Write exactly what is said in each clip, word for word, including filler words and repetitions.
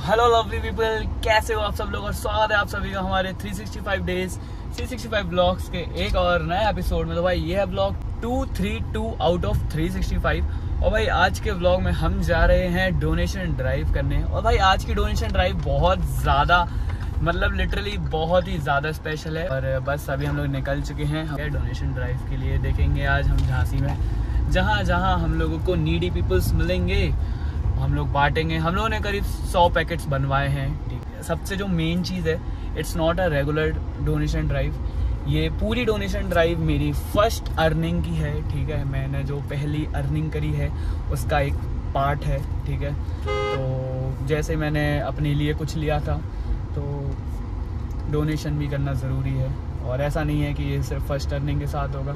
Hello lovely people, कैसे हो आप सब लोग और स्वागत है आप सभी का हमारे three sixty five days three sixty five blogs के एक और नए एपिसोड में। तो भाई ये है blog two thirty two out of three sixty five और भाई आज के ब्लॉग में हम जा रहे हैं डोनेशन ड्राइव करने। और भाई आज की डोनेशन ड्राइव बहुत ज़्यादा मतलब लिटरली बहुत ही ज़्यादा स्पेशल है। और बस अभी हम लोग निकल चुके हैं डोनेशन ड्राइव के लिए। देखेंगे आज हम झांसी में जहाँ जहाँ हम लोगों को नीडी पीपल्स मिलेंगे हम लोग बांटेंगे। हम लोगों ने करीब सौ पैकेट्स बनवाए हैं। ठीक है, सबसे जो मेन चीज़ है it's not a regular donation drive. ये पूरी डोनेशन ड्राइव मेरी फर्स्ट अर्निंग की है। ठीक है, मैंने जो पहली अर्निंग करी है उसका एक पार्ट है। ठीक है, तो जैसे मैंने अपने लिए कुछ लिया था तो डोनेशन भी करना ज़रूरी है। और ऐसा नहीं है कि ये सिर्फ फर्स्ट अर्निंग के साथ होगा।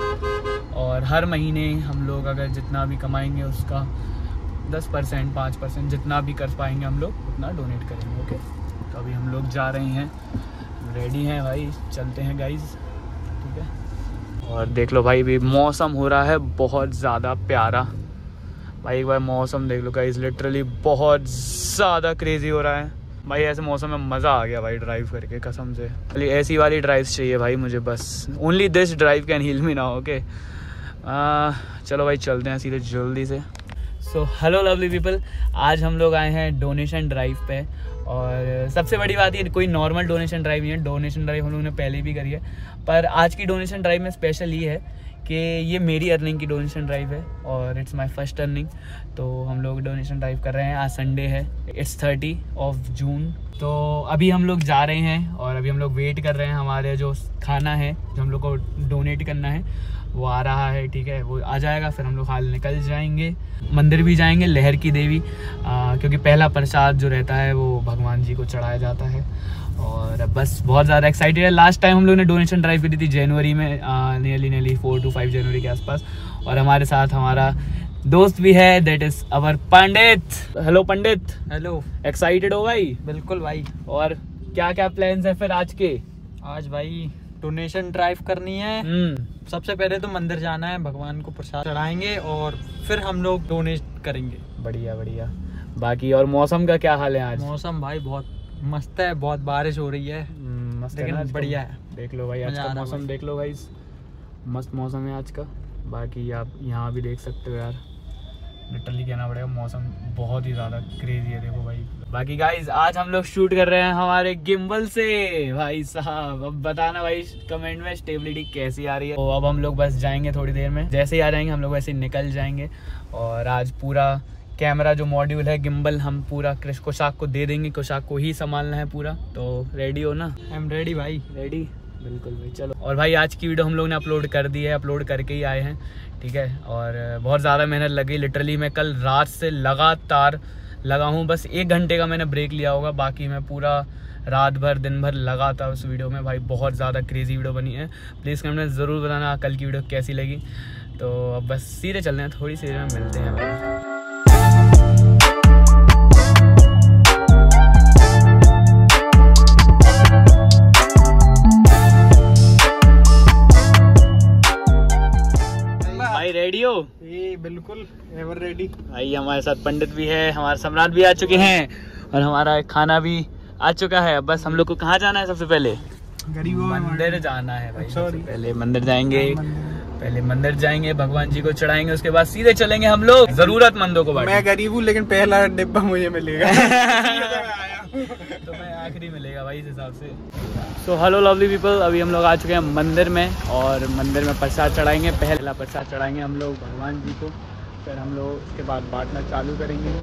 और हर महीने हम लोग अगर जितना भी कमाएंगे उसका दस परसेंट पाँच परसेंट जितना भी कर पाएंगे हम लोग उतना डोनेट करेंगे। ओके, तो अभी हम लोग जा रहे हैं, रेडी हैं भाई, चलते हैं गाइज। ठीक है, और देख लो भाई भी मौसम हो रहा है बहुत ज़्यादा प्यारा। भाई एक बार मौसम देख लो गाइज, लिटरली बहुत ज़्यादा क्रेजी हो रहा है भाई। ऐसे मौसम में मज़ा आ गया भाई ड्राइव करके कसम से। चलिए ऐसी वाली ड्राइव चाहिए भाई मुझे, बस only this drive can heal me now. Okay चलो भाई चलते हैं सीधे जल्दी से। सो हेलो लवली पीपल, आज हम लोग आए हैं डोनेशन ड्राइव पे। और सबसे बड़ी बात ये कोई नॉर्मल डोनेशन ड्राइव नहीं है। डोनेशन ड्राइव हम लोगों ने पहले भी करी है, पर आज की डोनेशन ड्राइव में स्पेशल ये है कि ये मेरी अर्निंग की डोनेशन ड्राइव है और इट्स माय फर्स्ट अर्निंग। तो हम लोग डोनेशन ड्राइव कर रहे हैं, आज संडे है, इट्स थर्टी ऑफ जून। तो अभी हम लोग जा रहे हैं और अभी हम लोग वेट कर रहे हैं। हमारे जो खाना है जो हम लोग को डोनेट करना है वो आ रहा है। ठीक है, वो आ जाएगा फिर हम लोग हाल निकल जाएंगे, मंदिर भी जाएंगे लहर की देवी, आ, क्योंकि पहला प्रसाद जो रहता है वो भगवान जी को चढ़ाया जाता है। और बस बहुत ज़्यादा एक्साइटेड है। लास्ट टाइम हम लोग ने डोनेशन ड्राइव करी थी जनवरी में, nearly nearly four to five जनवरी के आसपास। और हमारे साथ हमारा दोस्त भी है, that is our Pandit. Hello Pandit. Hello, excited हो भाई? बिल्कुल भाई। और क्या क्या प्लान्स है फिर आज के? आज भाई डोनेशन ड्राइव करनी है। सबसे पहले तो मंदिर जाना है, भगवान को प्रसाद चढ़ाएंगे और फिर हम लोग डोनेट करेंगे। बढ़िया बढ़िया। बाकी और मौसम का क्या हाल है आज? मौसम भाई बहुत मस्त है, बहुत बारिश हो रही है, मस्त है, बढ़िया है। देख लो भाई आज का मौसम, देख लो भाई मस्त मौसम है आज का। बाकी आप यहाँ भी देख सकते हो यार, लिटरली कहना पड़ेगा मौसम बहुत ही ज़्यादा क्रेजी है। देखो भाई, बाकी गाइज आज हम लोग शूट कर रहे हैं हमारे गिम्बल से। भाई साहब अब बताना भाई कमेंट में स्टेबिलिटी कैसी आ रही है। तो अब हम लोग बस जाएंगे थोड़ी देर में, जैसे ही आ जाएंगे हम लोग वैसे निकल जाएंगे। और आज पूरा कैमरा जो मॉड्यूल है गिम्बल हम पूरा क्रिश कुशाक को दे देंगे, कुशाक को ही संभालना है पूरा। तो रेडी हो ना? आई एम रेडी भाई। रेडी बिल्कुल भाई, चलो। और भाई आज की वीडियो हम लोग ने अपलोड कर दी है, अपलोड करके ही आए हैं। ठीक है, और बहुत ज़्यादा मेहनत लगी लिटरली। मैं कल रात से लगातार लगा हूँ, बस एक घंटे का मैंने ब्रेक लिया होगा, बाकी मैं पूरा रात भर दिन भर लगा था उस वीडियो में। भाई बहुत ज़्यादा क्रेजी वीडियो बनी है। प्लीज़ कमेंट में ज़रूर बताना कल की वीडियो कैसी लगी। तो अब बस सीधे चलते हैं, थोड़ी सीधे में मिलते हैं भाई। रेडियो ये बिल्कुल एवर रेडी भाई। हमारे साथ पंडित भी है, हमारे सम्राट भी आ चुके हैं और हमारा खाना भी आ चुका है। बस हम लोग को कहाँ जाना है? सबसे पहले मंदिर जाना है भाई। सबसे पहले मंदिर जाएंगे, पहले मंदिर जाएंगे, भगवान जी को चढ़ाएंगे, उसके बाद सीधे चलेंगे हम लोग जरूरतमंदों को बांटने। मैं गरीब हूँ लेकिन पहला डिब्बा मुझे मिलेगा, तो मैं आखिरी मिलेगा भाई इस हिसाब से। तो हेलो लवली पीपल, अभी हम लोग आ चुके हैं मंदिर में और मंदिर में प्रसाद चढ़ाएंगे। पहला प्रसाद चढ़ाएंगे हम लोग भगवान जी को, फिर हम लोग उसके बाद बांटना चालू करेंगे।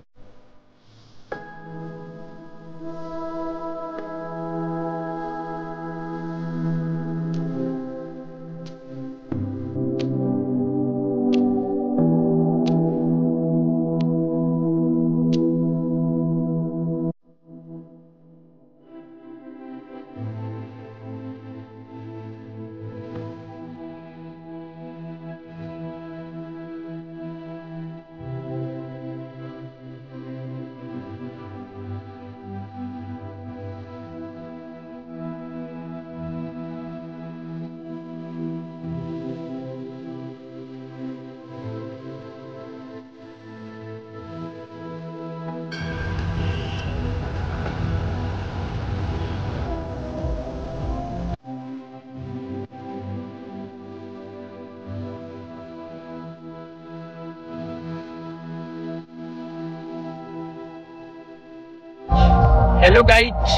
Hello guys,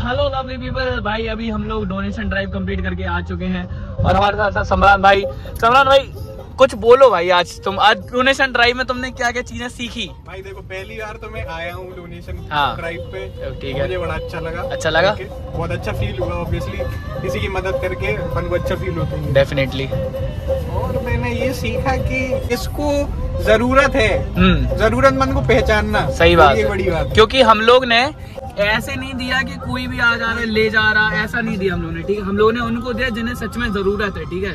hello lovely people. भाई अभी हम लोग डोनेशन ड्राइव कंप्लीट करके आ चुके हैं और हमारे साथ साथ सम्राट भाई। सम्राट भाई कुछ बोलो भाई, आज तुम आज डोनेशन ड्राइव में तुमने क्या क्या चीजें सीखी? भाई देखो, पहली बार तो मैं आया हूँ डोनेशन ड्राइव पे, ठीक है, मुझे बड़ा अच्छा लगा। अच्छा लगा, बहुत अच्छा फील हुआ। ऑब्वियसली किसी की मदद करके अपन को अच्छा फील होता है, डेफिनेटली। और मैंने ये सीखा कि इसको जरूरत है, जरूरतमंद को पहचानना। सही बात, ये बड़ी बात, क्योंकि हम लोग ने ऐसे नहीं दिया कि कोई भी आ जा रहा है ले जा रहा, ऐसा नहीं दिया हम लोगों ने। ठीक है, हम लोगों ने उनको दिया जिन्हें सच में जरूरत है। ठीक है,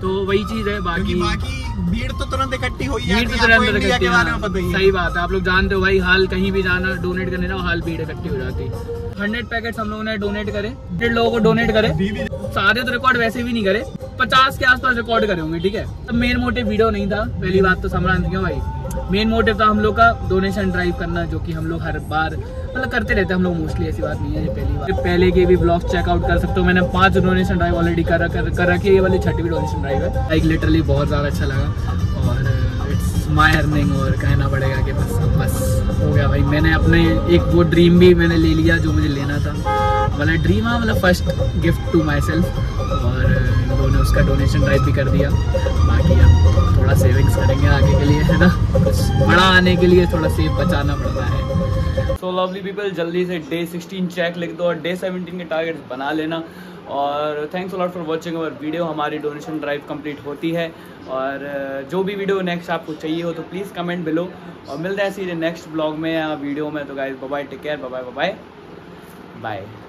तो वही चीज है। बाकी बाकी भीड़ तो तुरंत इकट्ठी हुई है, भीड़ तो तुरंत इकट्ठी के बारे में पता ही है। सही बात है, आप लोग जानते हो भाई, हाल कहीं भी जाना डोनेट करने ना, हाल भीड़ इकट्ठी हो जाती है। हंड्रेड पैकेट हम लोगों ने डोनेट करे, डेढ़ लोगों को डोनेट करे। सारे तो रिकॉर्ड वैसे भी नहीं करे, पचास के आसपास रिकॉर्ड करे होंगे। ठीक है, तो मेन मोटिव वीडियो नहीं था, पहली बात तो सम्रांत क्यों भाई, मेन मोटिव था हम लोग का डोनेशन ड्राइव करना, जो कि हम लोग हर बार मतलब करते रहते हैं हम लोग मोस्टली, ऐसी बात नहीं है ये पहली बार। पहले के भी ब्लॉग चेकआउट कर सकते हो, मैंने पांच डोनेशन ड्राइव ऑलरेडी कर कर, कर रखी है, ये वाली छठी डोनेशन ड्राइव है। लाइक लिटरली बहुत ज़्यादा अच्छा लगा और इट्स माई अर्निंग, और कहना पड़ेगा कि बस बस हो गया भाई। मैंने अपने एक वो ड्रीम भी मैंने ले लिया जो मुझे लेना था, मतलब ड्रीम है, मतलब first gift to my self, और उन्होंने उसका डोनेशन ड्राइव भी कर दिया। बाकी हम थोड़ा सेविंग्स करेंगे आगे के लिए, है ना, बड़ा आने के लिए थोड़ा सेव बचाना पड़ता है। सो लवली पीपल, जल्दी से डे सिक्सटीन चेक लिख दो और डे सेवेंटीन के टारगेट्स बना लेना। और thanks a lot for watching our video. हमारी डोनेशन ड्राइव कंप्लीट होती है, और जो भी वीडियो नेक्स्ट आपको चाहिए हो तो प्लीज़ कमेंट बिलो, और मिलते हैं सीधे नेक्स्ट ब्लॉग में या वीडियो में। तो guys bye bye, take care, bye bye bye bye.